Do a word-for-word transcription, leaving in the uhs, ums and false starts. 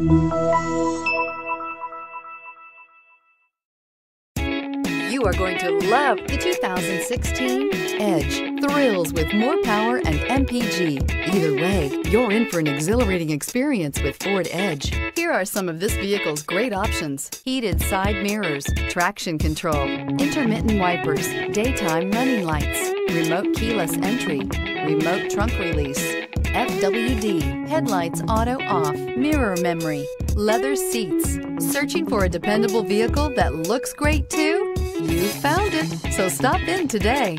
You are going to love the two thousand sixteen Edge. Thrills with more power and M P G. Either way, you're in for an exhilarating experience with Ford Edge. Here are some of this vehicle's great options: heated side mirrors, traction control, intermittent wipers, daytime running lights, remote keyless entry, remote trunk release, F W D, headlights auto off, mirror memory, leather seats. Searching for a dependable vehicle that looks great too? You found it, so stop in today.